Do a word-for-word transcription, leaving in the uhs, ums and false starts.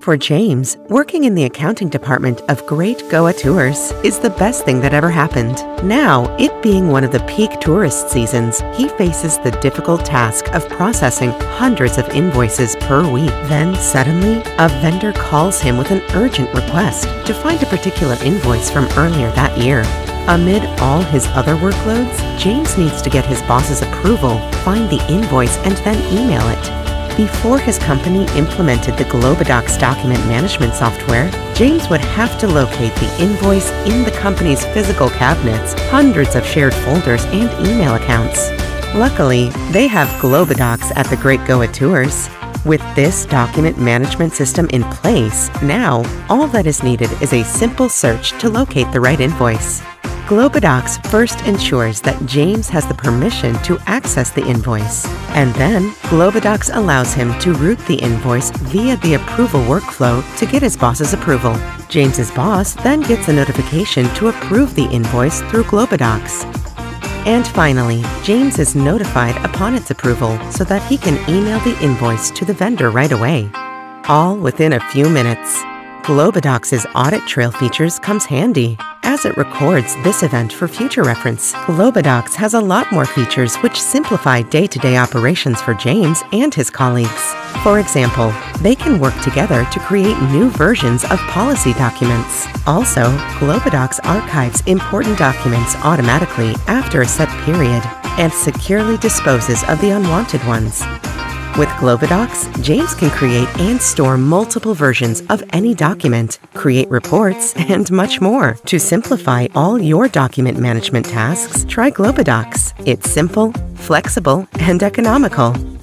For James, working in the accounting department of Great Goa Tours is the best thing that ever happened. Now, it being one of the peak tourist seasons, he faces the difficult task of processing hundreds of invoices per week. Then suddenly, a vendor calls him with an urgent request to find a particular invoice from earlier that year. Amid all his other workloads, James needs to get his boss's approval, find the invoice, and then email it. Before his company implemented the Globodox document management software, James would have to locate the invoice in the company's physical cabinets, hundreds of shared folders, and email accounts. Luckily, they have Globodox at the Great Goa Tours. With this document management system in place, now all that is needed is a simple search to locate the right invoice. Globodox first ensures that James has the permission to access the invoice, and then Globodox allows him to route the invoice via the approval workflow to get his boss's approval. James's boss then gets a notification to approve the invoice through Globodox. And finally, James is notified upon its approval so that he can email the invoice to the vendor right away, all within a few minutes. Globodox's audit trail features comes handy, as it records this event for future reference. Globodox has a lot more features which simplify day-to-day operations for James and his colleagues. For example, they can work together to create new versions of policy documents. Also, Globodox archives important documents automatically after a set period and securely disposes of the unwanted ones. With Globodox, James can create and store multiple versions of any document, create reports, and much more. To simplify all your document management tasks, try Globodox. It's simple, flexible, and economical.